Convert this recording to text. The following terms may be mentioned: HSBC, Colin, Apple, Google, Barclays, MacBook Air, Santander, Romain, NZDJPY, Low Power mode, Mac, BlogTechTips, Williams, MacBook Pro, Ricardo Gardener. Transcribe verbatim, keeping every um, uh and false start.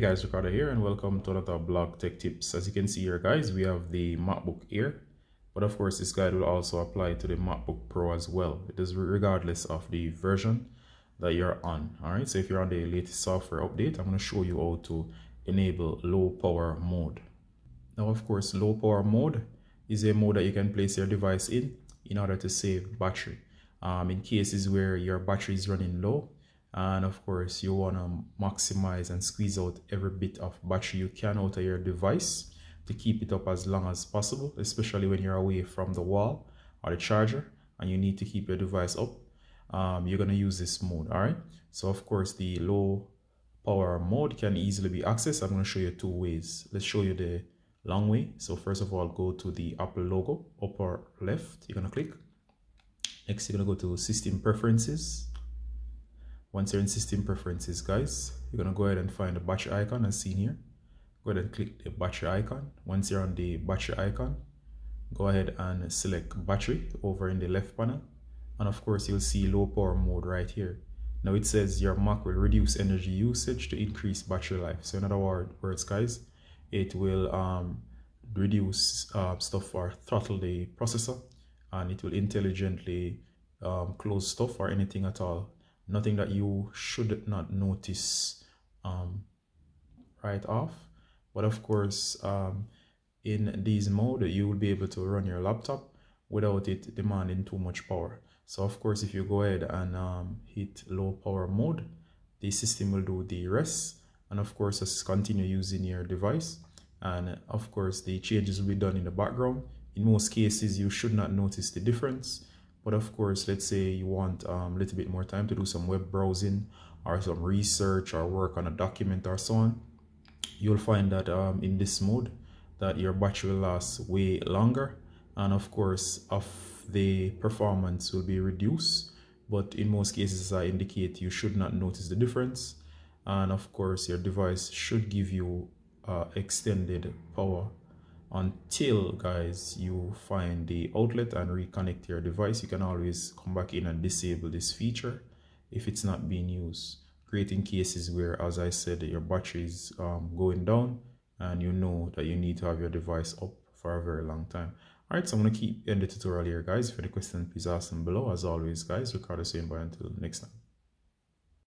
Hey guys, Ricardo here and welcome to another blog tech tips. As you can see here guys, we have the MacBook Air, but of course this guide will also apply to the MacBook Pro as well. It is regardless of the version that you're on. Alright, so if you're on the latest software update, I'm going to show you how to enable low power mode. Now of course, low power mode is a mode that you can place your device in in order to save battery. Um, in cases where your battery is running low, and of course you want to maximize and squeeze out every bit of battery you can out of your device to keep it up as long as possible, especially when you're away from the wall or the charger and you need to keep your device up, um, you're going to use this mode. All right, so of course the low power mode can easily be accessed. I'm going to show you two ways. Let's show you the long way. So first of all, go to the Apple logo, upper left, you're going to click. Next, you're going to go to System Preferences. Once you're in System Preferences guys, you're going to go ahead and find the battery icon as seen here. Go ahead and click the battery icon. Once you're on the battery icon, go ahead and select battery over in the left panel, and of course you'll see low power mode right here. Now it says your Mac will reduce energy usage to increase battery life. So in other words guys, it will um, reduce uh, stuff or throttle the processor, and it will intelligently um, close stuff or anything at all. Nothing that you should not notice um, right off, but of course um, in these mode you will be able to run your laptop without it demanding too much power. So of course if you go ahead and um, hit low power mode, the system will do the rest, and of course just continue using your device, and of course the changes will be done in the background. In most cases you should not notice the difference. But of course, let's say you want a um, little bit more time to do some web browsing or some research or work on a document or so on, you'll find that um, in this mode that your battery will last way longer, and of course of the performance will be reduced. But in most cases, as I indicate, you should not notice the difference, and of course your device should give you uh, extended power until guys you find the outlet and reconnect your device. You can always come back in and disable this feature if it's not being used, creating cases where, as I said, your battery is um, going down and you know that you need to have your device up for a very long time. All right, so I'm going to keep end the tutorial here guys. If you have any questions, please ask them below. As always guys, Ricardo saying bye until next time.